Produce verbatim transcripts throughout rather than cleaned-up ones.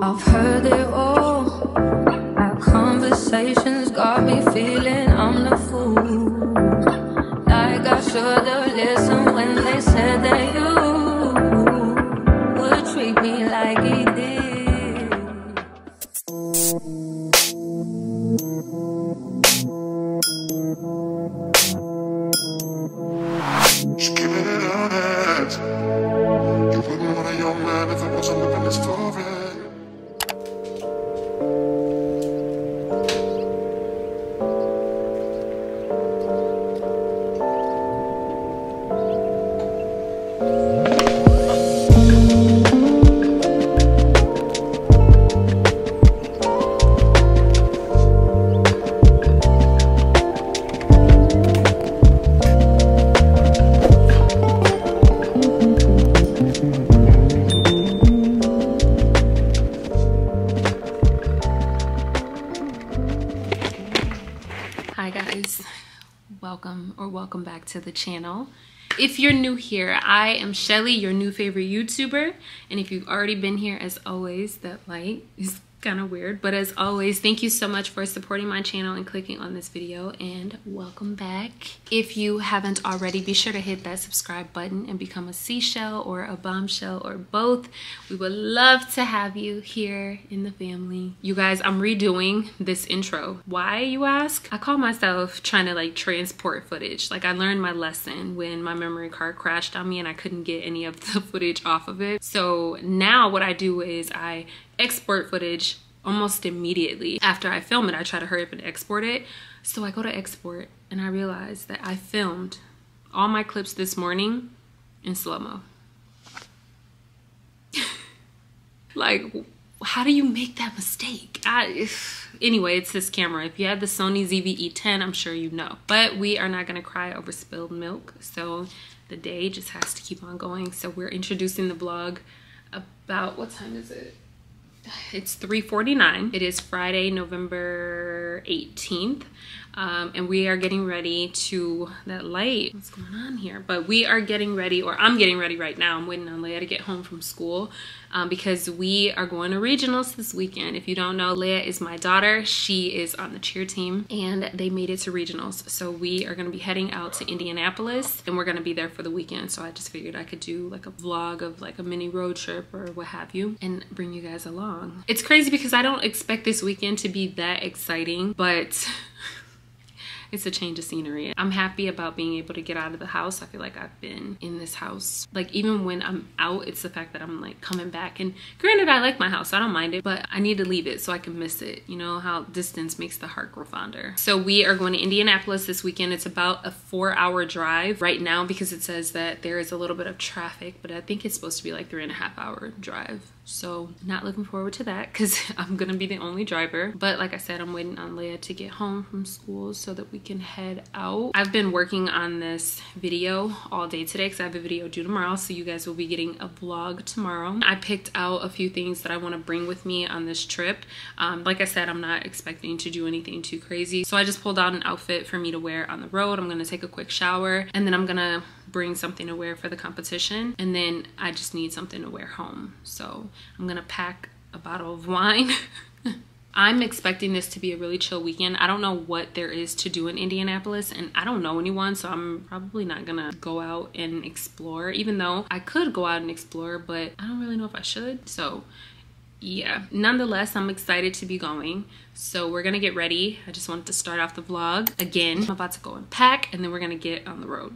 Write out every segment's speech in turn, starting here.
I've heard it all. Our conversations got me feeling I'm the fool. Like I should've listened when they said that you would treat me like he did. Just giving it a minute. You wouldn't want a young man if it wasn't looking this story. Welcome back to the channel. If you're new here, I am Shelly, your new favorite YouTuber. And if you've already been here, as always, that light is kind of weird. But as always, thank you so much for supporting my channel and clicking on this video. And welcome back. If you haven't already, be sure to hit that subscribe button and become a seashell or a bombshell or both. We would love to have you here in the family. You guys, I'm redoing this intro. Why, you ask? I call myself trying to like transport footage. Like I learned my lesson when my memory card crashed on me and I couldn't get any of the footage off of it. So now what I do is I export footage almost immediately. After I film it, I try to hurry up and export it. So I go to export and I realize that I filmed all my clips this morning in slow-mo. Like, how do you make that mistake? I, anyway, it's this camera. If you had the Sony Z V E ten, I'm sure you know. But we are not gonna cry over spilled milk. So the day just has to keep on going. So we're introducing the vlog about, what time is it? It's three forty-nine. It is Friday, November eighteenth, um, and we are getting ready to, that light, what's going on here? But we are getting ready, or I'm getting ready right now. I'm waiting on Leia to get home from school um, because we are going to regionals this weekend. If you don't know, Leia is my daughter. She is on the cheer team, and they made it to regionals. So we are going to be heading out to Indianapolis, and we're going to be there for the weekend. So I just figured I could do like a vlog of like a mini road trip or what have you and bring you guys along. It's crazy because I don't expect this weekend to be that exciting, but it's a change of scenery. I'm happy about being able to get out of the house. I feel like I've been in this house. Like even when I'm out, it's the fact that I'm like coming back. And granted, I like my house, I don't mind it, but I need to leave it so I can miss it. You know how distance makes the heart grow fonder. So we are going to Indianapolis this weekend. It's about a four hour drive right now because it says that there is a little bit of traffic, but I think it's supposed to be like three and a half hour drive. So not looking forward to that because I'm gonna be the only driver. But like I said, I'm waiting on Leia to get home from school so that we can head out. I've been working on this video all day today because I have a video due tomorrow. So you guys will be getting a vlog tomorrow. I picked out a few things that I wanna bring with me on this trip. Um, like I said, I'm not expecting to do anything too crazy. So I just pulled out an outfit for me to wear on the road. I'm gonna take a quick shower and then I'm gonna bring something to wear for the competition, and then I just need something to wear home. So I'm gonna pack a bottle of wine. I'm expecting this to be a really chill weekend. I don't know what there is to do in Indianapolis, and I don't know anyone, so I'm probably not gonna go out and explore, even though I could go out and explore, but I don't really know if I should. So yeah, nonetheless, I'm excited to be going. So we're gonna get ready. I just wanted to start off the vlog. Again, I'm about to go and pack, and then we're gonna get on the road.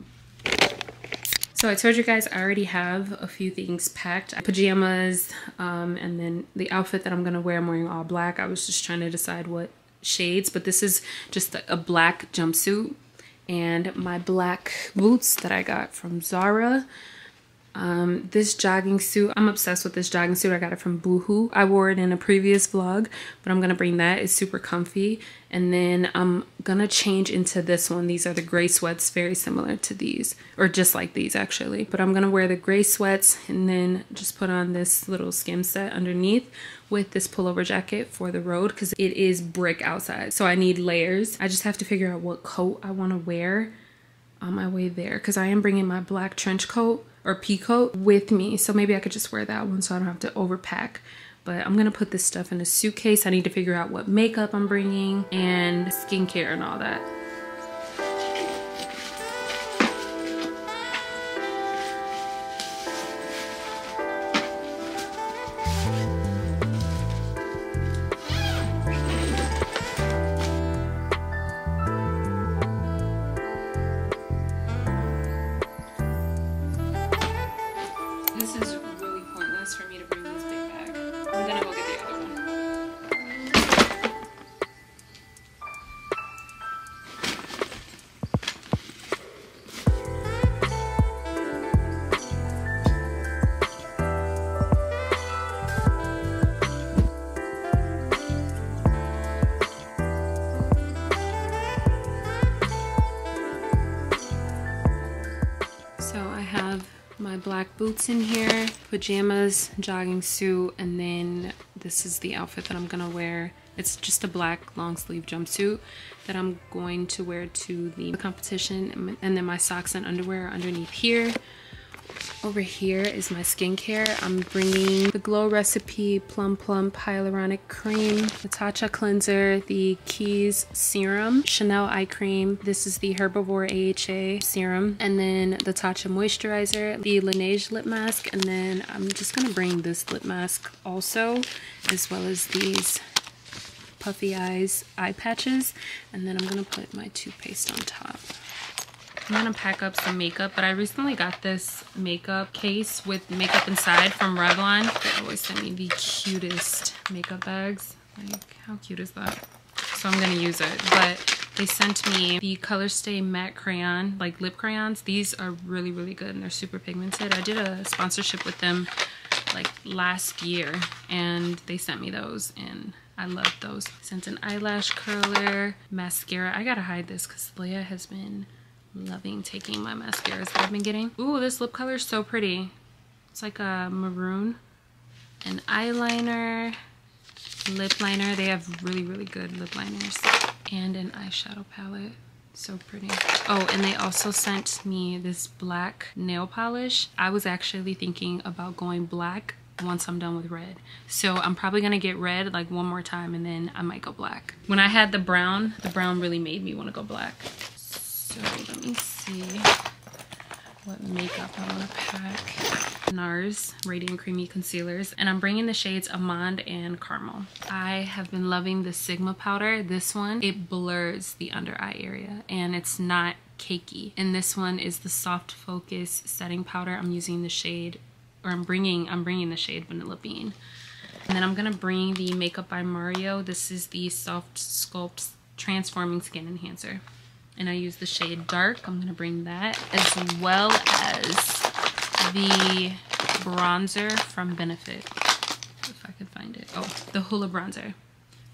So I told you guys I already have a few things packed. Pajamas, um, and then the outfit that I'm gonna wear, I'm wearing all black. I was just trying to decide what shades, but this is just a black jumpsuit and my black boots that I got from Zara. Um, this jogging suit, I'm obsessed with this jogging suit. I got it from Boohoo. I wore it in a previous vlog, but I'm gonna bring that. It's super comfy. And then I'm gonna change into this one. These are the gray sweats, very similar to these, or just like these actually. But I'm gonna wear the gray sweats and then just put on this little skim set underneath with this pullover jacket for the road because it is brick outside. So I need layers. I just have to figure out what coat I wanna wear on my way there because I am bringing my black trench coat or pea coat with me, so maybe I could just wear that one so I don't have to overpack. But I'm gonna put this stuff in a suitcase. I need to figure out what makeup I'm bringing and skincare and all that. Black boots in here, pajamas, jogging suit, and then this is the outfit that I'm gonna wear. It's just a black long sleeve jumpsuit that I'm going to wear to the competition, and then my socks and underwear are underneath here. Over here is my skincare. I'm bringing the Glow Recipe Plum Plump Hyaluronic Cream, the Tatcha Cleanser, the Keys Serum, Chanel Eye Cream. This is the Herbivore A H A Serum. And then the Tatcha Moisturizer, the Laneige Lip Mask. And then I'm just going to bring this lip mask also, as well as these puffy eyes eye patches. And then I'm going to put my toothpaste on top. I'm gonna pack up some makeup, but I recently got this makeup case with makeup inside from Revlon. They always send me the cutest makeup bags. Like, how cute is that? So I'm gonna use it. But they sent me the Color Stay Matte Crayon, like lip crayons. These are really, really good, and they're super pigmented. I did a sponsorship with them like last year, and they sent me those, and I love those. Sent an eyelash curler, mascara. I gotta hide this because Leia has been loving taking my mascaras that I've been getting. Ooh, this lip color is so pretty. It's like a maroon. An eyeliner, lip liner. They have really, really good lip liners. And an eyeshadow palette. So pretty. Oh, and they also sent me this black nail polish. I was actually thinking about going black once I'm done with red. So I'm probably gonna get red like one more time, and then I might go black. When I had the brown, the brown really made me want to go black. So let me see what makeup I want to pack. NARS Radiant Creamy Concealers. And I'm bringing the shades Amande and Caramel. I have been loving the Sigma powder. This one, it blurs the under eye area and it's not cakey. And this one is the Soft Focus Setting Powder. I'm using the shade, or I'm bringing, I'm bringing the shade Vanilla Bean. And then I'm going to bring the Makeup by Mario. This is the Soft Sculpt Transforming Skin Enhancer. And I use the shade Dark. I'm going to bring that, as well as the bronzer from Benefit, if I can find it. Oh, the Hoola bronzer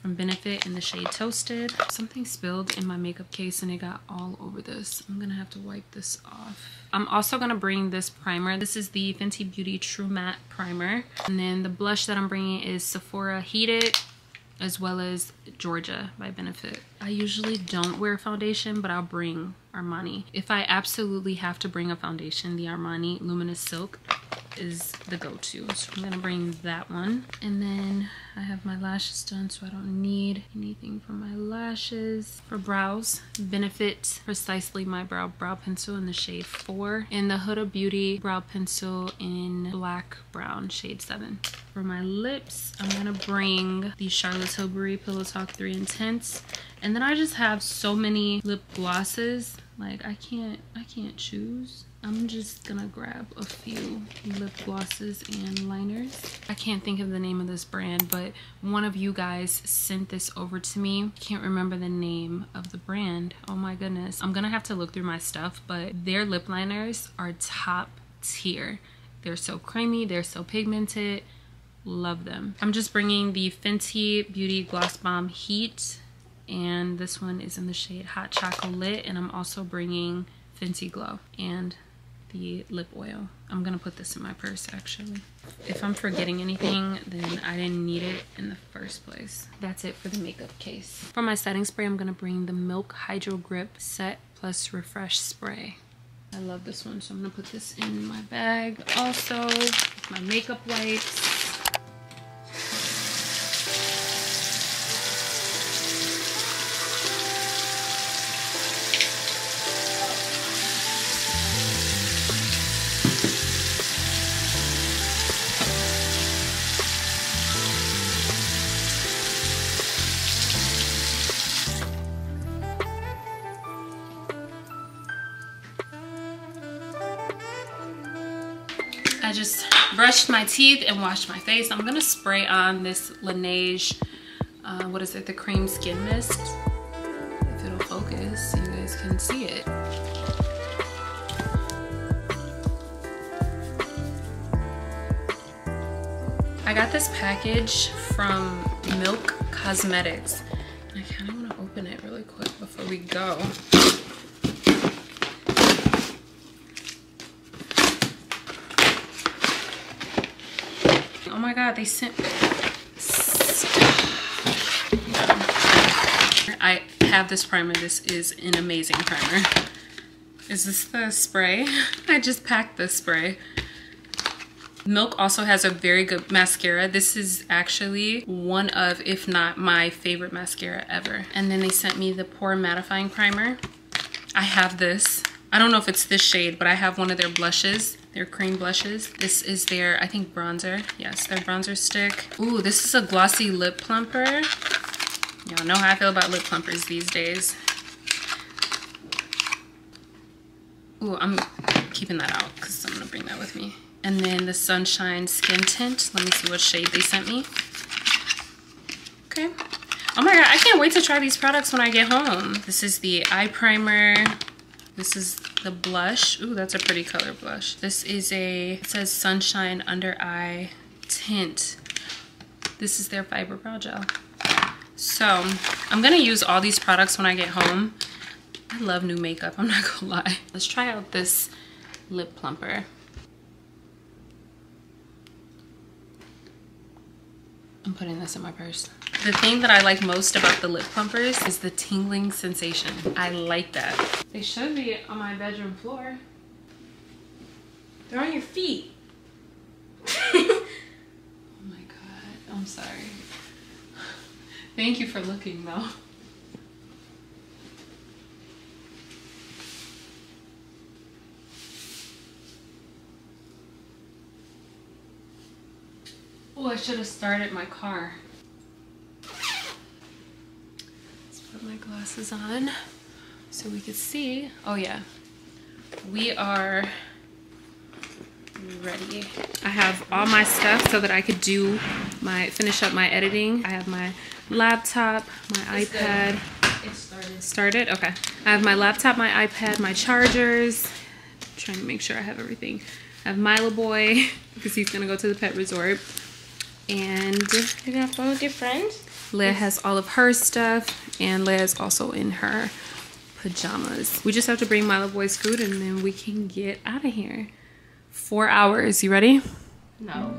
from Benefit in the shade Toasted. Something spilled in my makeup case and it got all over this. I'm going to have to wipe this off. I'm also going to bring this primer. This is the Fenty Beauty True Matte Primer. And then the blush that I'm bringing is Sephora Heat It, as well as Georgia by Benefit. I usually don't wear foundation, but I'll bring Armani. If I absolutely have to bring a foundation, the Armani Luminous Silk is the go-to. So I'm gonna bring that one. And then I have my lashes done, so I don't need anything for my lashes. For brows, Benefit Precisely My Brow Brow Pencil in the shade four. And the Huda Beauty Brow Pencil in Black Brown, shade seven. For my lips, I'm gonna bring the Charlotte Tilbury Pillow Talk three Intense. And then I just have so many lip glosses. Like, I can't, I can't choose. I'm just gonna grab a few lip glosses and liners. I can't think of the name of this brand, but one of you guys sent this over to me. Can't remember the name of the brand. Oh my goodness. I'm gonna have to look through my stuff, but their lip liners are top tier. They're so creamy, they're so pigmented. Love them. I'm just bringing the Fenty Beauty Gloss Bomb Heat, and this one is in the shade Hot Chocolate, and I'm also bringing Fenty Glow and the lip oil. I'm gonna put this in my purse, actually. If I'm forgetting anything, then I didn't need it in the first place. That's it for the makeup case. For my setting spray, I'm gonna bring the Milk Hydro Grip Set Plus Refresh Spray. I love this one, so I'm gonna put this in my bag. Also, my makeup wipes. just brushed my teeth and washed my face. I'm gonna spray on this Laneige, uh, what is it, the cream skin mist. If it'll focus, you guys can see it. I got this package from Milk Cosmetics. I kinda wanna open it really quick before we go. Oh my God, they sent stuff. I have this primer. This is an amazing primer. Is this the spray? I just packed this spray. Milk also has a very good mascara. This is actually one of, if not my favorite mascara ever. And then they sent me the Pore Mattifying Primer. I have this. I don't know if it's this shade, but I have one of their blushes, their cream blushes. This is their, I think, bronzer. Yes, their bronzer stick. Ooh, this is a glossy lip plumper. Y'all know how I feel about lip plumpers these days. Ooh, I'm keeping that out because I'm gonna bring that with me. And then the Sunshine Skin Tint. Let me see what shade they sent me. Okay. Oh my God, I can't wait to try these products when I get home. This is the eye primer. This is the blush. Ooh, that's a pretty color blush. This is a, it says Sunshine Under Eye Tint. This is their Fiber Brow Gel. So I'm gonna use all these products when I get home. I love new makeup, I'm not gonna lie. Let's try out this lip plumper. I'm putting this in my purse. The thing that I like most about the lip plumpers is the tingling sensation. I like that. They should be on my bedroom floor. They're on your feet. Oh my God, I'm sorry. Thank you for looking though. Oh, I should have started my car. Let's put my glasses on so we could see. Oh yeah, we are ready. I have all my stuff so that I could do my, finish up my editing. I have my laptop, my it's iPad. Good. It started. Started? Okay. I have my laptop, my iPad, my chargers. I'm trying to make sure I have everything. I have Milo Boy because he's gonna go to the pet resort. And you're gonna follow your friend? Leia has all of her stuff, and Leia is also in her pajamas. We just have to bring Milo Boy's food, and then we can get out of here. Four hours. You ready? No.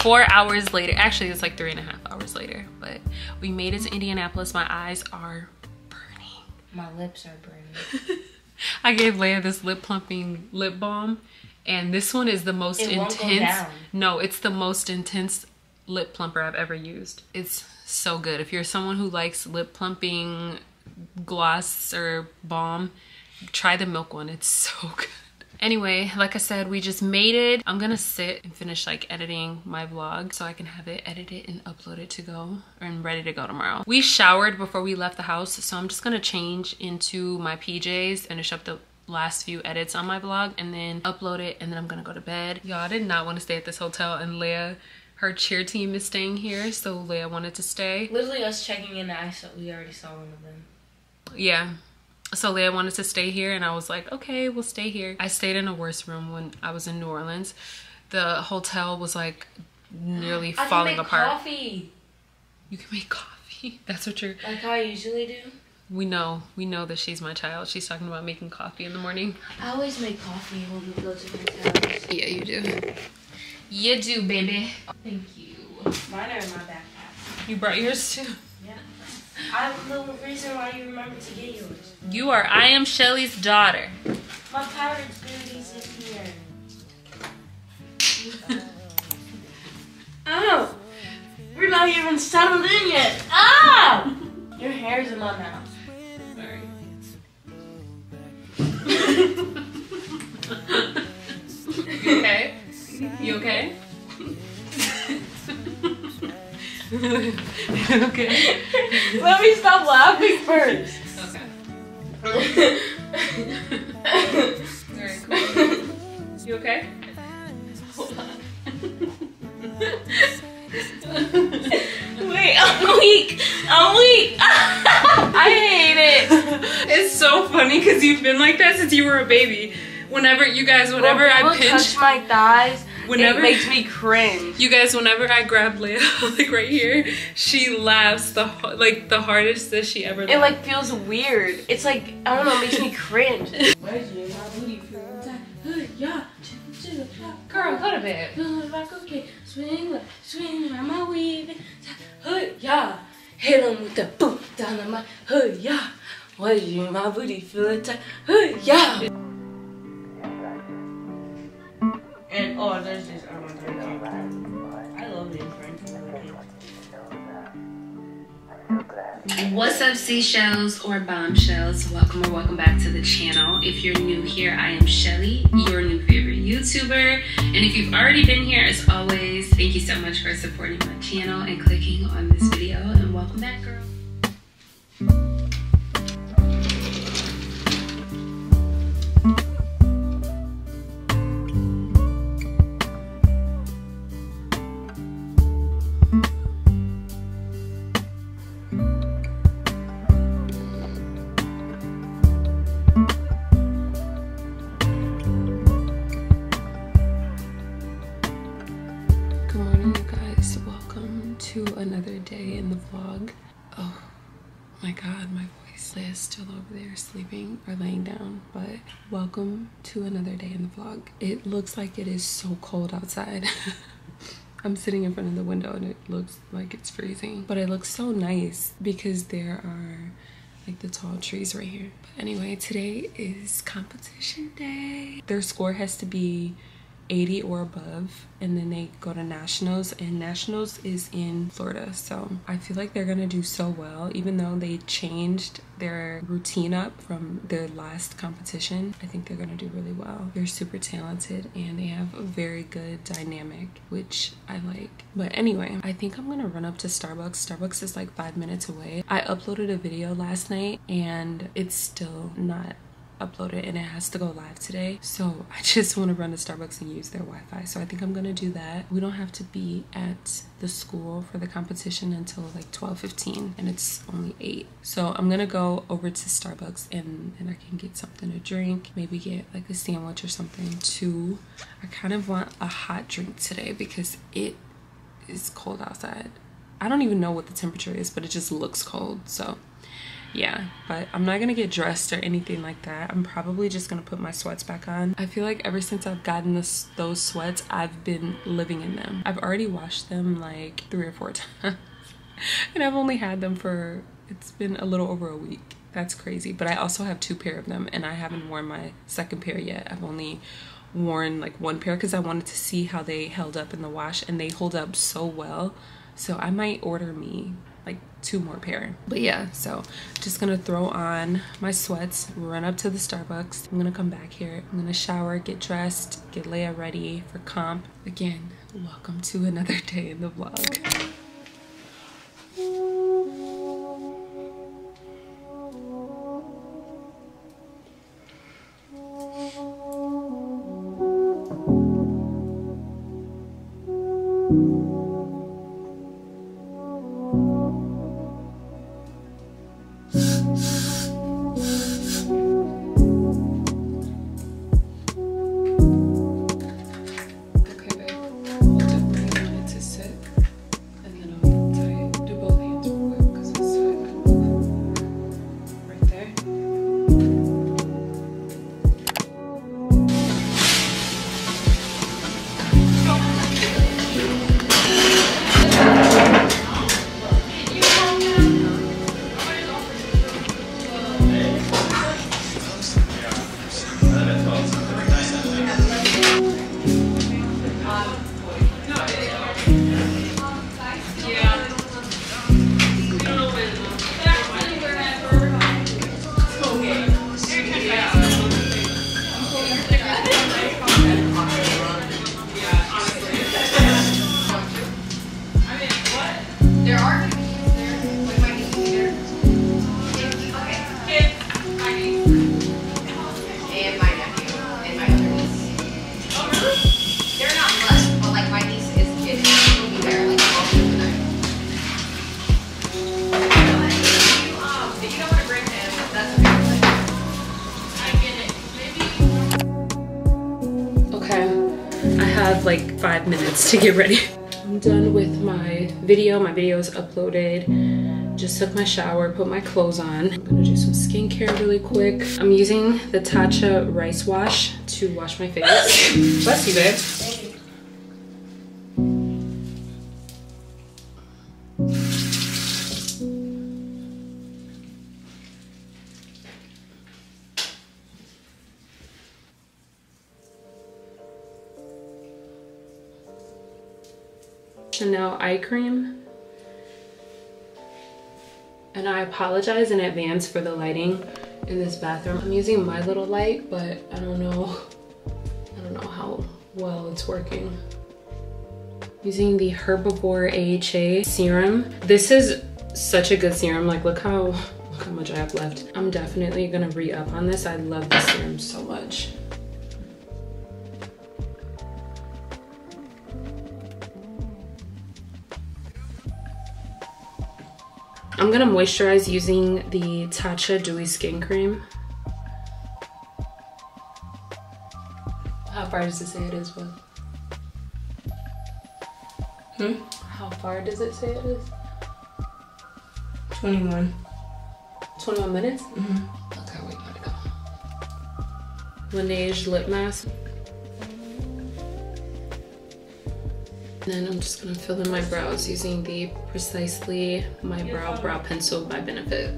Four hours later, actually it's like three and a half hours later, but we made it to Indianapolis. My eyes are burning. My lips are burning. I gave Leia this lip plumping lip balm, and this one is the most it intense. Won't go down. No, it's the most intense lip plumper I've ever used. It's so good. If you're someone who likes lip plumping gloss or balm, try the Milk one. It's so good. Anyway, like I said, we just made it. I'm gonna sit and finish like editing my vlog so I can have it edited and uploaded to go and ready to go tomorrow. We showered before we left the house, so I'm just gonna change into my P Js, finish up the last few edits on my vlog, and then upload it, and then I'm gonna go to bed. Y'all, I did not want to stay at this hotel, and Leia, her cheer team is staying here, so Leia wanted to stay. Literally us checking in, I saw, we already saw one of them. Yeah. So Leia wanted to stay here, and I was like, okay, we'll stay here. I stayed in a worse room when I was in New Orleans. The hotel was like nearly falling apart. I can make coffee. You can make coffee? That's what you're... Like how I usually do? We know. We know that she's my child. She's talking about making coffee in the morning. I always make coffee when we go to my house. Yeah, you do. You do, baby. Thank you. Mine are in my backpack. You brought yours too? Yeah. I'm the reason why you remember to get yours. You are. I am Shelly's daughter. My pirate beauty's in here. Oh! We're not even settled in yet. Oh! Your hair's in my mouth. Sorry. You okay? You okay? Okay. Let me stop laughing first. Okay. Alright, cool. You okay? Hold on. Wait, I'm weak. I'm weak. I hate it. It's so funny because you've been like that since you were a baby. Whenever you guys, whenever well, I pinch touch my thighs, whenever, it makes me cringe. You guys, whenever I grab Leia, like right here, she laughs the like the hardest that she ever. It laughed. Like feels weird. It's like I don't know. It makes me cringe. Where's your booty from? Yeah. Girl, go to bed. Swing left, swing around my weave. Hood, yeah. Hit him with the boot down on my hood, yeah. What is you, my booty feeling tight? Hood, yeah. And oh, there's this arm on the I love this. What's up, seashells or bombshells? Welcome or welcome back to the channel. If you're new here, I am Shelly, your new favorite YouTuber. And if you've already been here, as always, thank you so much for supporting my channel and clicking on this video, and welcome back, girl. Sleeping or laying down, but welcome to another day in the vlog. It looks like it is so cold outside. I'm sitting in front of the window and it looks like it's freezing, but it looks so nice because there are like the tall trees right here. But anyway, today is competition day. Their score has to be eighty or above, and then they go to nationals, and nationals is in Florida, so I feel like they're gonna do so well, even though they changed their routine up from their last competition. I think they're gonna do really well. They're super talented and they have a very good dynamic, which I like. But anyway, I think I'm gonna run up to Starbucks. Starbucks is like five minutes away. I uploaded a video last night and it's still not uploaded, and it has to go live today, so I just want to run to Starbucks and use their Wi-Fi, so I think I'm gonna do that. We don't have to be at the school for the competition until like twelve fifteen, and it's only eight, so I'm gonna go over to Starbucks and and I can get something to drink, maybe get like a sandwich or something too. I kind of want a hot drink today because it is cold outside. I don't even know what the temperature is, but it just looks cold, so yeah. But I'm not gonna get dressed or anything like that. I'm probably just gonna put my sweats back on. I feel like ever since I've gotten this, those sweats, I've been living in them. I've already washed them like three or four times and I've only had them for, it's been a little over a week. That's crazy. But I also have two pair of them and I haven't worn my second pair yet. I've only worn like one pair because I wanted to see how they held up in the wash, and they hold up so well. So I might order me like two more pair. But yeah, so just gonna throw on my sweats, run up to the Starbucks. I'm gonna come back here, I'm gonna shower, get dressed, get Leia ready for comp. Again, welcome to another day in the vlog. have like five minutes to get ready. I'm done with my video. My video is uploaded. Just took my shower, put my clothes on. I'm gonna do some skincare really quick. I'm using the Tatcha rice wash to wash my face. Bless you, babe. Chanel eye cream, and I apologize in advance for the lighting in this bathroom. I'm using my little light, but I don't know I don't know how well it's working. Using the Herbivore A H A serum. This is such a good serum. Like look how look how much I have left. I'm definitely gonna re-up on this. I love this serum so much. I'm gonna moisturize using the Tatcha Dewy Skin Cream. How far does it say it is, Will? Hmm? How far does it say it is? twenty-one. twenty-one minutes? Mm-hmm. Okay, wait, gotta go. Laneige Lip Mask. And then I'm just gonna fill in my brows using the Precisely My Brow Brow Pencil by Benefit.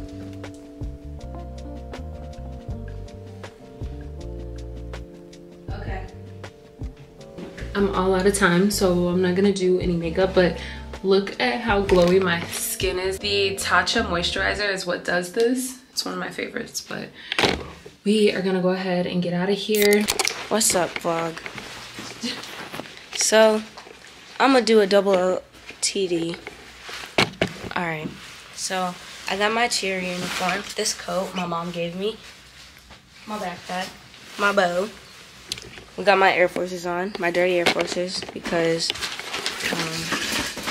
Okay. I'm all out of time, so I'm not gonna do any makeup, but look at how glowy my skin is. The Tatcha moisturizer is what does this. It's one of my favorites, but we are gonna go ahead and get out of here. What's up, vlog? So, I'm gonna do a double O T D. Alright, so I got my cheer uniform, this coat my mom gave me, my backpack, my bow. We got my Air Forces on, my dirty Air Forces, because um,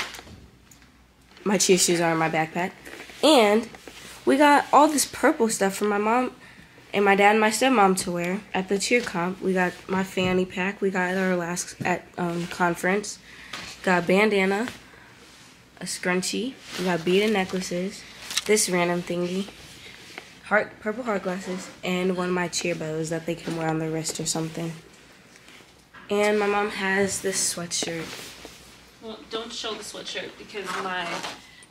my cheer shoes are in my backpack. And we got all this purple stuff from my mom and my dad and my stepmom to wear at the cheer comp. We got my fanny pack we got at our last at um, conference. Got a bandana, a scrunchie, we got beaded necklaces, this random thingy, heart, purple heart glasses, and one of my cheer bows that they can wear on their wrist or something. And my mom has this sweatshirt. Well, don't show the sweatshirt because my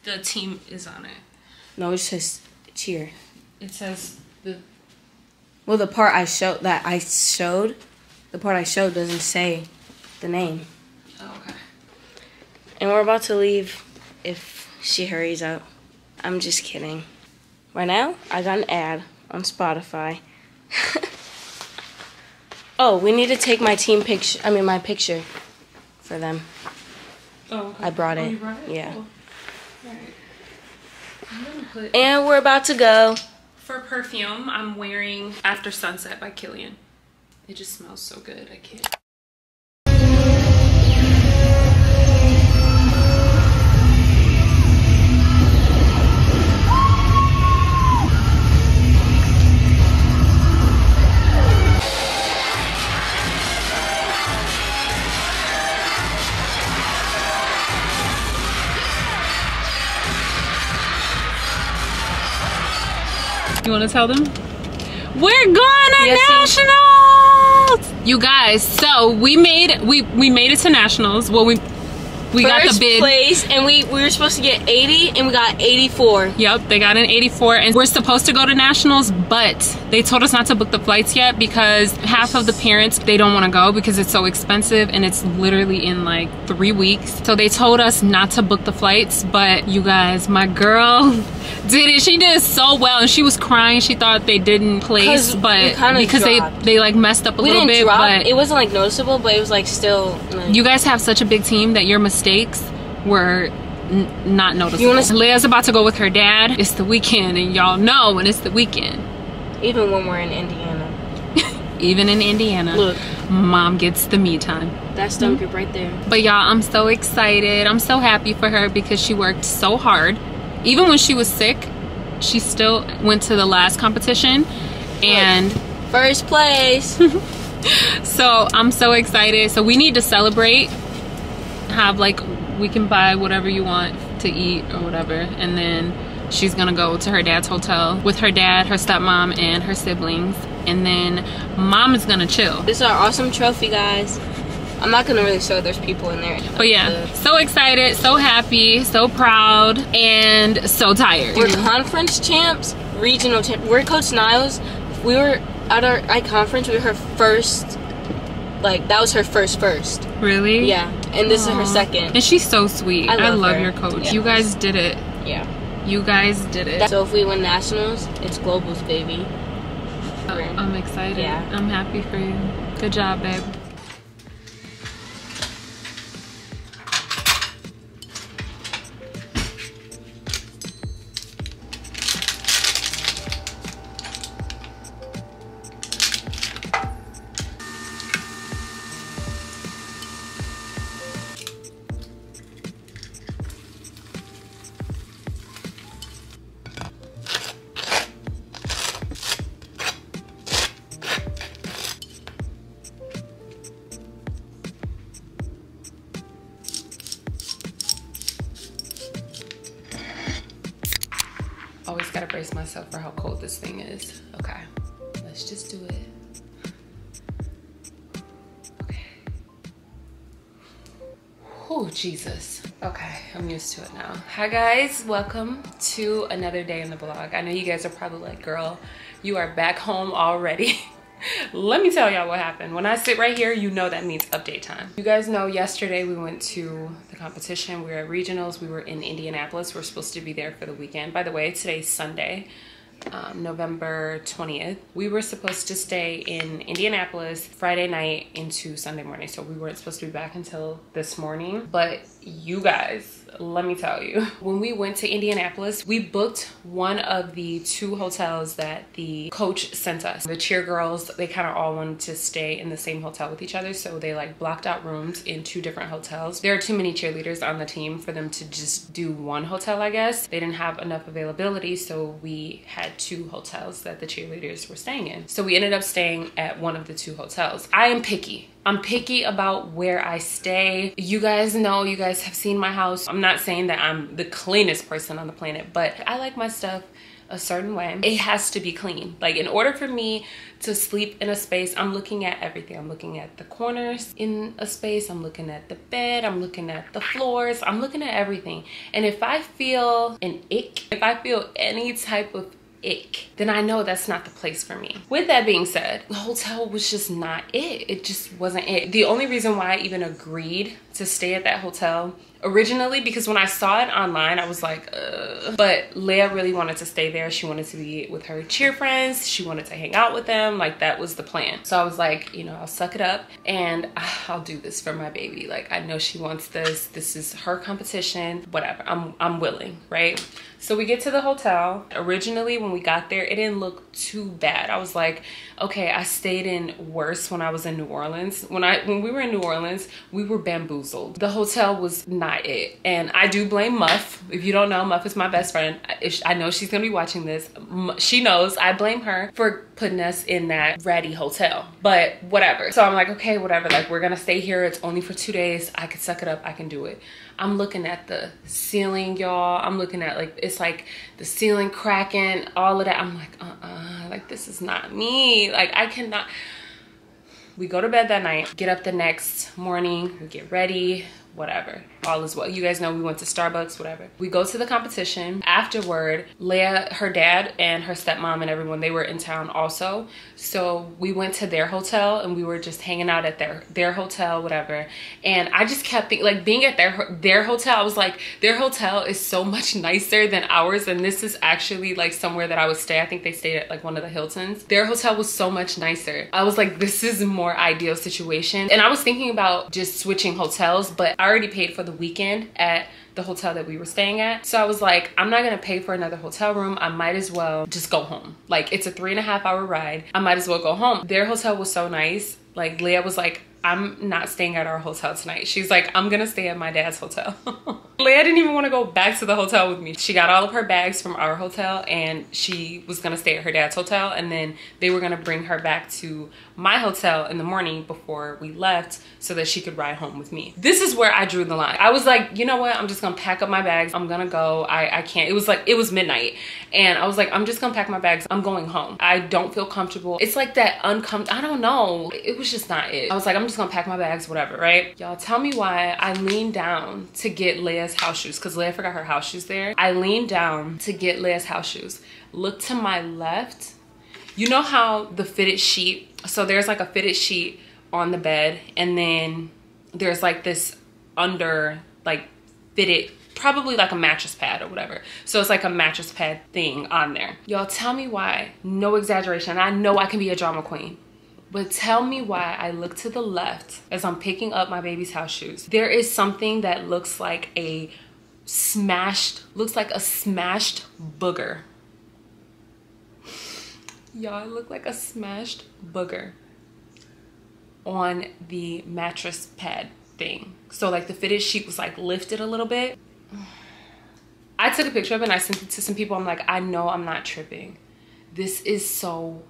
the team is on it. No, it says cheer. It says the. Well, the part I showed that I showed, the part I showed doesn't say the name. Oh, okay. And we're about to leave if she hurries up. I'm just kidding. Right now, I got an ad on Spotify. Oh, we need to take my team picture, I mean my picture for them. Oh, okay. I brought it. Oh, you brought it? Yeah. Cool. All right. I'm gonna put and we're about to go. For perfume, I'm wearing After Sunset by Killian. It just smells so good, I can't. You want to tell them? We're going on yes, nationals! You guys, so we made we we made it to nationals. Well, we we First got the bid place, and we we were supposed to get eighty, and we got eighty-four. Yep, they got an eighty-four, and we're supposed to go to nationals, but they told us not to book the flights yet because half of the parents they don't want to go because it's so expensive, and it's literally in like three weeks. So they told us not to book the flights, but you guys, my girl. Did it? She did so well, and she was crying. She thought they didn't place, but because dropped. they they like messed up a we little didn't bit. Drop. But it wasn't like noticeable, but it was like still. Like, you guys have such a big team that your mistakes were n not noticeable. Leia's about to go with her dad. It's the weekend, and y'all know when it's the weekend. Even when we're in Indiana. Even in Indiana. Look. Mom gets the me time. That's dumb mm-hmm. right there. But y'all, I'm so excited. I'm so happy for her because she worked so hard. Even when she was sick, she still went to the last competition and first place. So I'm so excited. So we need to celebrate, have like, we can buy whatever you want to eat or whatever, and then she's gonna go to her dad's hotel with her dad, her stepmom, and her siblings, and then mom is gonna chill. This is our awesome trophy, guys. I'm not gonna really show there's people in there. But yeah, so excited, so happy, so proud, and so tired. We're conference champs, regional champs. We're Coach Niles. We were at our at conference, we were her first, like that was her first first. Really? Yeah, and this Aww. Is her second. And she's so sweet. I love, I love your coach. Yeah. You guys did it. Yeah. You guys did it. So if we win nationals, it's globals, baby. I'm excited. Yeah. I'm happy for you. Good job, babe. Myself for how cold this thing is. Okay, let's just do it. Okay. Oh, Jesus. Okay, I'm used to it now. Hi guys, welcome to another day in the vlog. I know you guys are probably like, girl, you are back home already. Let me tell y'all what happened. When I sit right here, you know that means update time. You guys know yesterday we went to the competition. We were at regionals. We were in Indianapolis. We're supposed to be there for the weekend. By the way, today's Sunday, um, November twentieth. We were supposed to stay in Indianapolis Friday night into Sunday morning. So we weren't supposed to be back until this morning. But you guys, let me tell you, when we went to Indianapolis, we booked one of the two hotels that the coach sent us. The cheer girls, they kind of all wanted to stay in the same hotel with each other, so they like blocked out rooms in two different hotels. There are too many cheerleaders on the team for them to just do one hotel, I guess. They didn't have enough availability, so we had two hotels that the cheerleaders were staying in. So we ended up staying at one of the two hotels. I am picky. I'm picky about where I stay. You guys know, you guys have seen my house. I'm not saying that I'm the cleanest person on the planet, but I like my stuff a certain way. It has to be clean. Like, in order for me to sleep in a space, I'm looking at everything. I'm looking at the corners in a space. I'm looking at the bed. I'm looking at the floors. I'm looking at everything. And if I feel an ick, if I feel any type of ick, then I know that's not the place for me. With that being said, the hotel was just not it. It just wasn't it. The only reason why I even agreed to stay at that hotel originally, because when I saw it online, I was like, ugh. But Leia really wanted to stay there. She wanted to be with her cheer friends. She wanted to hang out with them. Like, that was the plan. So I was like, you know, I'll suck it up and I'll do this for my baby. Like, I know she wants this. This is her competition, whatever. I'm, I'm willing, right? So we get to the hotel. Originally, when we got there, it didn't look too bad. I was like, okay, I stayed in worse when I was in New Orleans. When I, when we were in New Orleans, we were bamboozled. The hotel was not it. And I do blame Muff. If you don't know, Muff is my best friend. I know she's gonna be watching this. She knows. I blame her for putting us in that ratty hotel, but whatever. So I'm like, okay, whatever, like, we're gonna stay here. It's only for two days. I could suck it up. I can do it. I'm looking at the ceiling, y'all. I'm looking at, like, it's like the ceiling cracking, all of that. I'm like, uh-uh, like, this is not me. Like, I cannot. We go to bed that night, get up the next morning, we get ready, whatever, all is well. You guys know we went to Starbucks, whatever. We go to the competition. Afterward, Leia, her dad, and her stepmom and everyone, they were in town also. So we went to their hotel and we were just hanging out at their their hotel, whatever. And I just kept thinking, like, being at their their hotel, I was like, their hotel is so much nicer than ours. And this is actually like somewhere that I would stay. I think they stayed at like one of the Hiltons. Their hotel was so much nicer. I was like, this is a more ideal situation. And I was thinking about just switching hotels, but I I already paid for the weekend at the hotel that we were staying at. So I was like, I'm not gonna pay for another hotel room. I might as well just go home. Like, it's a three and a half hour ride. I might as well go home. Their hotel was so nice. Like, Leia was like, I'm not staying at our hotel tonight. She's like, I'm gonna stay at my dad's hotel. Leia didn't even wanna go back to the hotel with me. She got all of her bags from our hotel and she was gonna stay at her dad's hotel, and then they were gonna bring her back to my hotel in the morning before we left so that she could ride home with me. This is where I drew the line. I was like, you know what? I'm just gonna pack up my bags. I'm gonna go. I, I can't. It was like, it was midnight. And I was like, I'm just gonna pack my bags. I'm going home. I don't feel comfortable. It's like that uncomfortable, I don't know. It was just not it. I was like, I'm just gonna pack my bags, whatever, right? Y'all tell me why I leaned down to get Leia's house shoes, because Leia forgot her house shoes there. I leaned down to get Leia's house shoes. Look to my left. You know how the fitted sheet, so there's like a fitted sheet on the bed, and then there's like this under like fitted, probably like a mattress pad or whatever. So it's like a mattress pad thing on there. Y'all tell me why, no exaggeration. I know I can be a drama queen, but tell me why I look to the left as I'm picking up my baby's house shoes. There is something that looks like a smashed, looks like a smashed booger. Y'all, look like a smashed booger on the mattress pad thing. So like the fitted sheet was like lifted a little bit. I took a picture of it and I sent it to some people. I'm like, I know I'm not tripping. This is so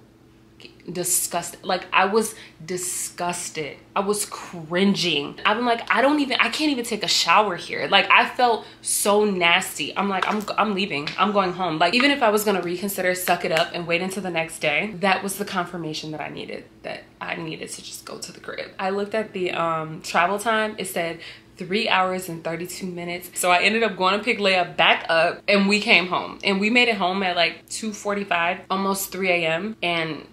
disgusting. Like, I was disgusted. I was cringing. I'm like, I don't even, I can't even take a shower here. Like, I felt so nasty. I'm like, I'm, I'm leaving. I'm going home. Like, even if I was gonna reconsider, suck it up and wait until the next day, that was the confirmation that I needed, that I needed to just go to the crib. I looked at the um, travel time. It said three hours and thirty-two minutes. So I ended up going to pick Leia back up and we came home. And we made it home at like two forty-five, almost three A M And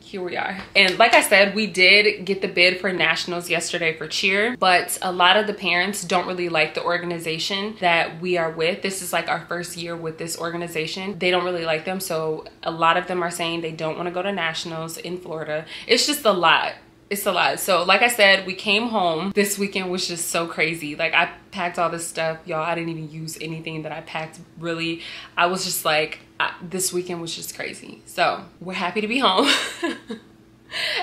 here we are. And like I said, we did get the bid for nationals yesterday for cheer, but a lot of the parents don't really like the organization that we are with. This is like our first year with this organization. They don't really like them. So a lot of them are saying they don't want to go to nationals in Florida. It's just a lot. It's a lot. So like I said, we came home. This weekend was just so crazy. Like, I packed all this stuff, y'all. I didn't even use anything that I packed, really. I was just like, I, this weekend was just crazy. So we're happy to be home.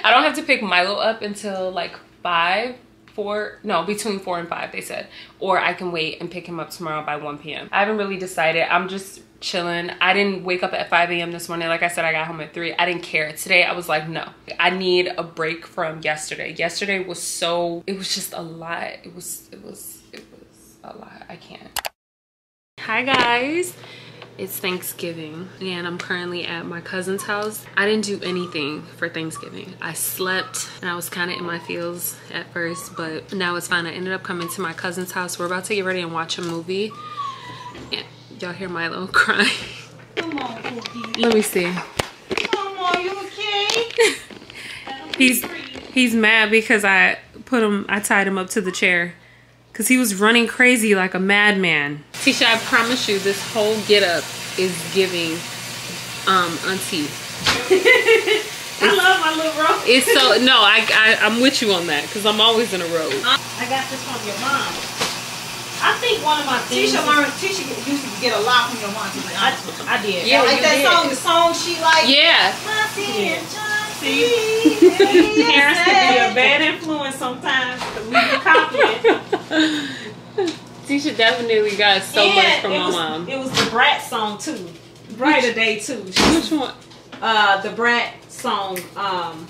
I don't have to pick Milo up until like five, four, no, between four and five, they said. Or I can wait and pick him up tomorrow by one P M I haven't really decided. I'm just chilling. I didn't wake up at five A M this morning. Like I said, I got home at three. I didn't care. Today I was like, no, I need a break from yesterday. Yesterday was so, it was just a lot. It was, it was, it was a lot. I can't. Hi guys. It's Thanksgiving and I'm currently at my cousin's house. I didn't do anything for Thanksgiving. I slept and I was kind of in my feels at first, but now it's fine. I ended up coming to my cousin's house. We're about to get ready and watch a movie. Yeah. Y'all hear Milo crying. Come on, baby. Let me see. Come on, you okay? he's he's mad because I put him, I tied him up to the chair, cause he was running crazy like a madman. Tisha, I promise you, this whole getup is giving um auntie. I love my little robe. It's so no, I, I I'm with you on that, cause I'm always in a robe. I got this from your mom. I think one of my things. Tisha, learned, Tisha used to get a lot from your mom. I, I did. Yeah, like that did. song, the song she liked. Yeah. yeah. Parents can be a bad influence sometimes because we can copy it. Tisha definitely got so and much from my was, mom. It was the Brat song too. Brighter Day too. She, which one? Uh, the Brat song. Um,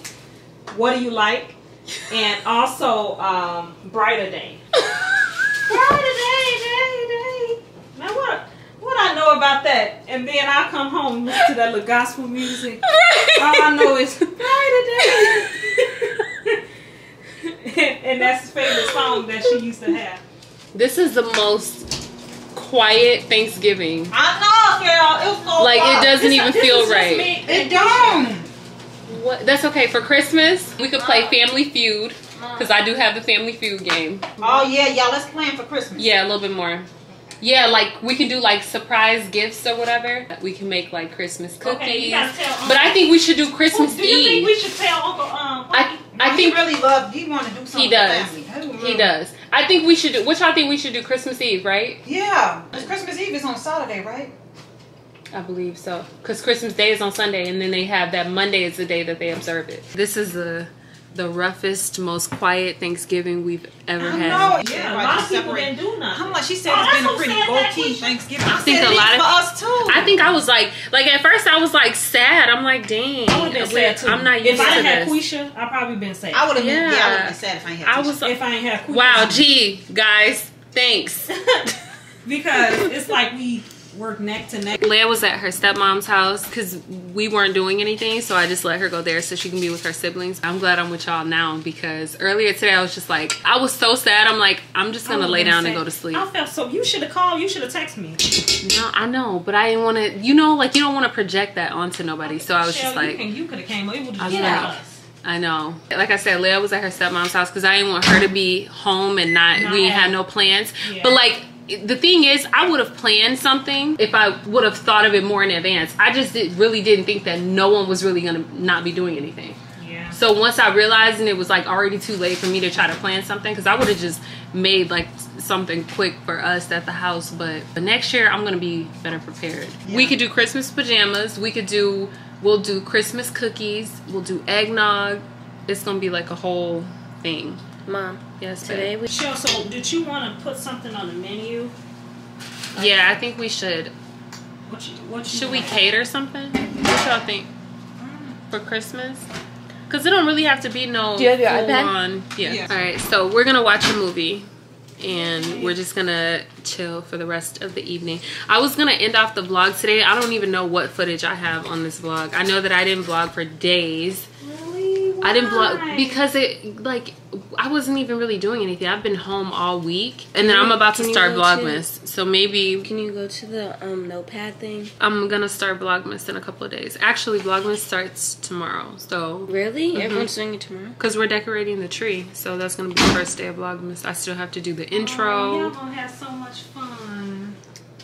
what do you like? And also um, Brighter Day. Friday, day, day, day. Now what, what I know about that, and then I come home and listen to that little gospel music. Right. All I know is Friday, day. and, and that's the favorite song that she used to have. This is the most quiet Thanksgiving. I know, girl. It was so like wild. It doesn't this, even this feel right. Me. It don't. What? That's okay. For Christmas, we could play Family Feud. Because I do have the Family Feud game. Oh, yeah, y'all, let's plan for Christmas. Yeah, a little bit more. Yeah, like, we can do, like, surprise gifts or whatever. We can make, like, Christmas cookies. Okay, you gotta tell Uncle, but I think we should do Christmas Eve. Do you Eve. think we should tell Uncle, um, I, I think he really loves, he want to do something. He does. For he does. I think we should do, which I think we should do Christmas Eve, right? Yeah, because Christmas Eve is on Saturday, right? I believe so. Because Christmas Day is on Sunday, and then they have that Monday is the day that they observe it. This is a the roughest, most quiet Thanksgiving we've ever I know. had. Yeah, a lot of people didn't do nothing. I'm like, she said oh, it's been a pretty bulky Thanksgiving. I, I think a lot of, for us too. I think I was like, like at first I was like sad. I'm like, dang, I would have been sad too. I'm not used to this. If I didn't have Quisha, I'd probably been sad. I would have yeah. been, yeah, I would have been sad if I had. I was, if I ain't have Quisha. Wow, gee, guys, thanks. Because it's like we work neck to neck. Leia was at her stepmom's house because we weren't doing anything, so I just let her go there so she can be with her siblings. I'm glad I'm with y'all now, because earlier today I was just like, I was so sad. I'm like, I'm just gonna lay down and go to sleep. I felt so, you should have called, you should have texted me. No, I know, but I didn't want to, you know, like you don't want to project that onto nobody. So I was just like, you could have came, it would have just, I know. Like I said, Leia was at her stepmom's house because I didn't want her to be home and not, not we didn't have no plans. Yeah. But like, the thing is, I would have planned something if I would have thought of it more in advance. I just did, really didn't think that no one was really going to not be doing anything. Yeah. So once I realized, and it was like already too late for me to try to plan something, because I would have just made like something quick for us at the house. But, but next year, I'm going to be better prepared. Yeah. We could do Christmas pajamas. We could do, we'll do Christmas cookies. We'll do eggnog. It's going to be like a whole thing. Mom, yes, today we. Shell, so did you want to put something on the menu? Like, yeah, I think we should. What you, what you should want? We cater something? What y'all think for Christmas? Because it don't really have to be no full on. Yeah. yeah. All right, so we're gonna watch a movie, and we're just gonna chill for the rest of the evening. I was gonna end off the vlog today. I don't even know what footage I have on this vlog. I know that I didn't vlog for days. I didn't vlog because it, like, I wasn't even really doing anything. I've been home all week, and then I'm about to start Vlogmas. So maybe, can you go to the um, notepad thing? I'm gonna start Vlogmas in a couple of days. Actually, Vlogmas starts tomorrow. So really, mm-hmm. everyone's doing it tomorrow because we're decorating the tree. So that's gonna be the first day of Vlogmas. I still have to do the intro. Oh, y'all gonna have so much fun.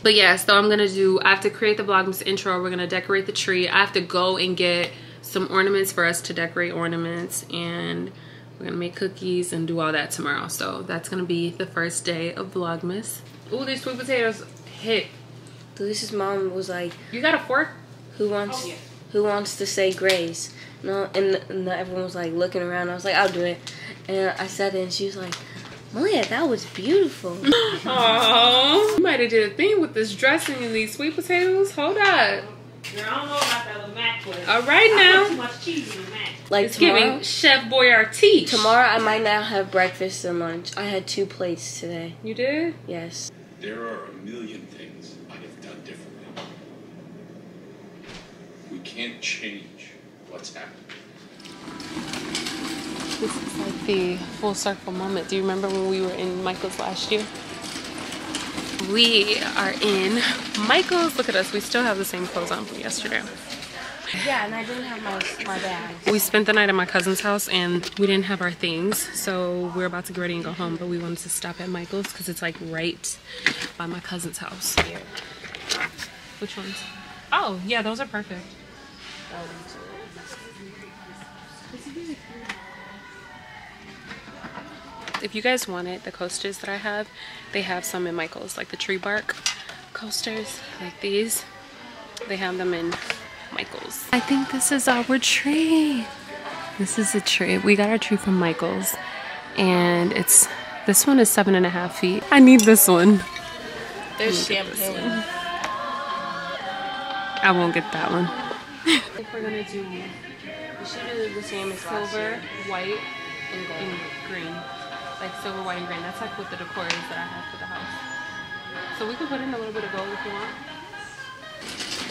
But yeah, so I'm gonna do. I have to create the Vlogmas intro. We're gonna decorate the tree. I have to go and get some ornaments for us to decorate ornaments, and we're gonna make cookies and do all that tomorrow. So that's gonna be the first day of Vlogmas. Ooh, these sweet potatoes hit. Delicious. Mom was like, you got a fork? Who wants oh, yeah. who wants to say grace? No, and, and everyone was like looking around. I was like, I'll do it. And I said it, and she was like, Malia, that was beautiful. Oh, you might have did a thing with this dressing and these sweet potatoes. Hold up. Girl, I don't know about that mac was. All right now. I put too much cheese in the mac. Like it's tomorrow, giving Chef Boyardee. Tomorrow I might not have breakfast and lunch. I had two plates today. You did? Yes. There are a million things I'd have done differently. We can't change what's happening. This is like the full circle moment. Do you remember when we were in Michael's last year? We are in Michael's. Look at us. We still have the same clothes on from yesterday. Yeah, and I didn't have my, my bag. We spent the night at my cousin's house, and we didn't have our things. So we're about to get ready and go home, but we wanted to stop at Michael's because it's like right by my cousin's house. Here. Which ones? Oh, yeah, those are perfect. If you guys want it, the coasters that I have, they have some in Michael's, like the tree bark coasters, like these. They have them in Michael's. I think this is our tree. This is a tree. We got our tree from Michael's, and it's, this one is seven and a half feet. I need this one. There's champagne. One. I won't get that one. I think we're gonna do, we should do the same as silver, white, and, and green. Like silver, white, and green. That's like what the decor is that I have for the house. So we can put in a little bit of gold if you want.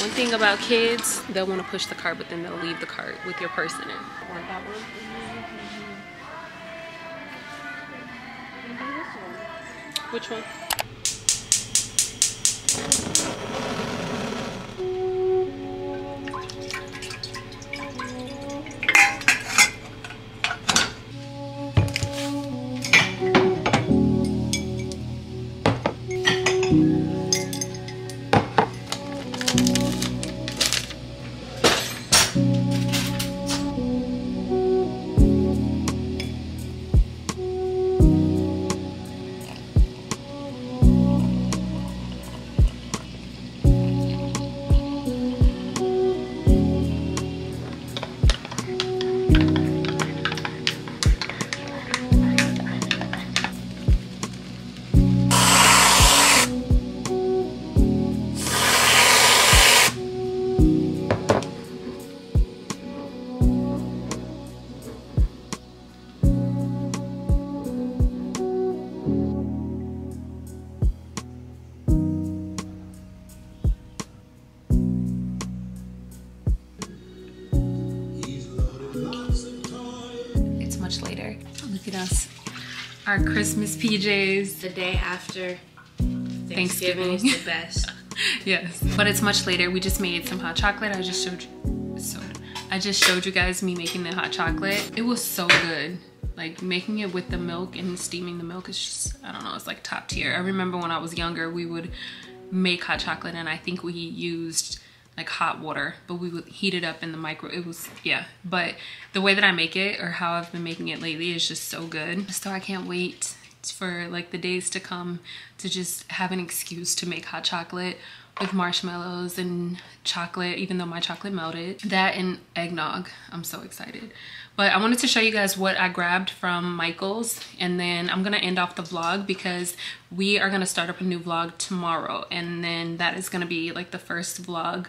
One thing about kids, they'll want to push the cart, but then they'll leave the cart with your purse in it. Want that one? Mm-hmm. Which one? much later. Oh, look at us. Our Christmas P Js. The day after Thanksgiving, Thanksgiving is the best. Yes. But it's much later. We just made some hot chocolate. I just showed you. So I just showed you guys me making the hot chocolate. It was so good. Like making it with the milk and steaming the milk is just, I don't know, it's like top tier. I remember when I was younger, we would make hot chocolate and I think we used like hot water, but we would heat it up in the micro. It was, yeah. But the way that I make it or how I've been making it lately is just so good. So I can't wait for like the days to come to just have an excuse to make hot chocolate with marshmallows and chocolate, even though my chocolate melted. That and eggnog. I'm so excited. But I wanted to show you guys what I grabbed from Michael's, and then I'm gonna end off the vlog because we are gonna start up a new vlog tomorrow, and then that is gonna be like the first vlog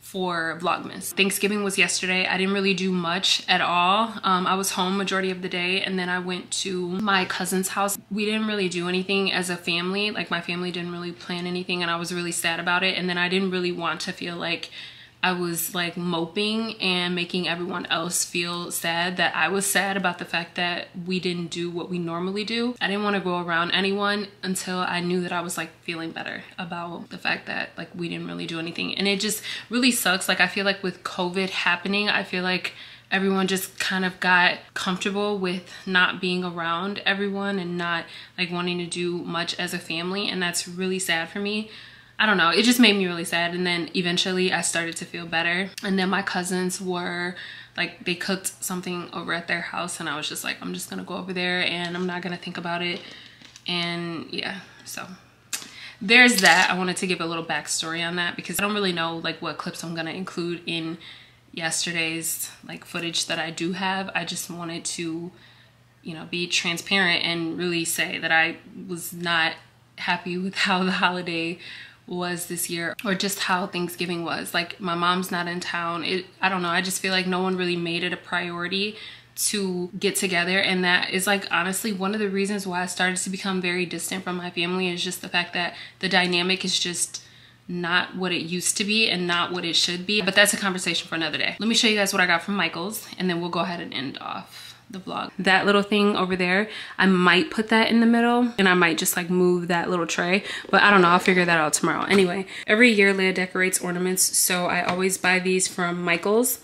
for Vlogmas. Thanksgiving was yesterday. I didn't really do much at all. Um, I was home majority of the day, and then I went to my cousin's house. We didn't really do anything as a family. Like my family didn't really plan anything, and I was really sad about it. And then I didn't really want to feel like I was like moping and making everyone else feel sad that I was sad about the fact that we didn't do what we normally do. I didn't want to go around anyone until I knew that I was like feeling better about the fact that like we didn't really do anything. And it just really sucks. Like I feel like with COVID happening, I feel like everyone just kind of got comfortable with not being around everyone and not like wanting to do much as a family. And that's really sad for me. I don't know, it just made me really sad. And then eventually I started to feel better. And then my cousins were like, they cooked something over at their house, and I was just like, I'm just gonna go over there and I'm not gonna think about it. And yeah, so there's that. I wanted to give a little backstory on that because I don't really know like what clips I'm gonna include in yesterday's like footage that I do have. I just wanted to, you know, be transparent and really say that I was not happy with how the holiday was this year, or just how Thanksgiving was. Like my mom's not in town. It, I don't know, I just feel like no one really made it a priority to get together, and that is like honestly one of the reasons why I started to become very distant from my family, is just the fact that the dynamic is just not what it used to be and not what it should be. But that's a conversation for another day. Let me show you guys what I got from Michael's, and then we'll go ahead and end off the vlog. That little thing over there, I might put that in the middle, and I might just like move that little tray, but I don't know, I'll figure that out tomorrow. Anyway, every year Leia decorates ornaments, so I always buy these from Michael's.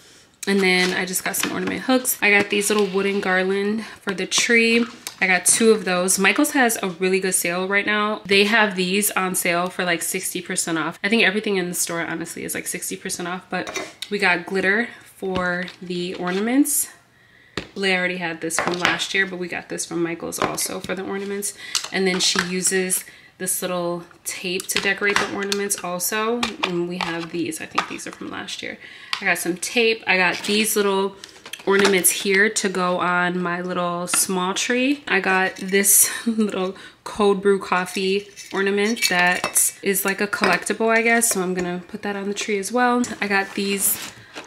And then I just got some ornament hooks. I got these little wooden garland for the tree. I got two of those. Michael's has a really good sale right now. They have these on sale for like sixty percent off. I think everything in the store honestly is like sixty percent off, but we got glitter for the ornaments. Leia already had this from last year, but we got this from Michael's also for the ornaments. And then she uses this little tape to decorate the ornaments also. And we have these. I think these are from last year. I got some tape. I got these little ornaments here to go on my little small tree. I got this little cold brew coffee ornament that is like a collectible, I guess. So I'm going to put that on the tree as well. I got these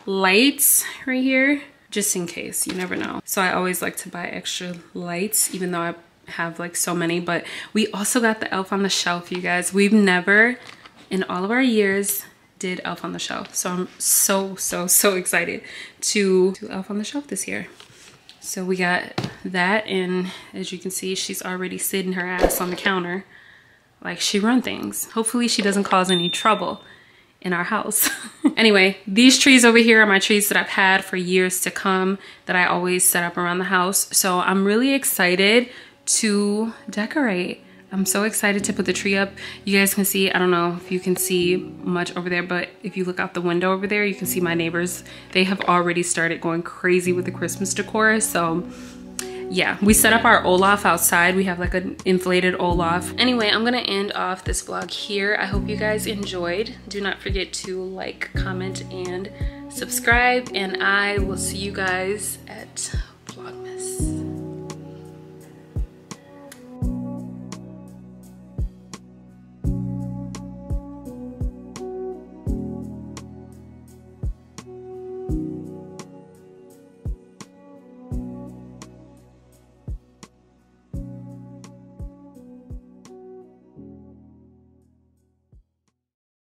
lights right here, just in case, you never know. So I always like to buy extra lights, even though I have like so many. But we also got the Elf on the Shelf, you guys. We've never in all of our years did Elf on the Shelf. So I'm so, so, so excited to do Elf on the Shelf this year. So we got that, and as you can see, she's already sitting her ass on the counter like she run things. Hopefully she doesn't cause any trouble in our house. Anyway, these trees over here are my trees that I've had for years to come that I always set up around the house. So I'm really excited to decorate. I'm so excited to put the tree up. You guys can see, I don't know if you can see much over there, but if you look out the window over there, you can see my neighbors. They have already started going crazy with the Christmas decor. So yeah, we set up our Olaf outside. We have like an inflated Olaf. Anyway, I'm gonna end off this vlog here. I hope you guys enjoyed. Do not forget to like, comment, and subscribe, and I will see you guys at Vlogmas.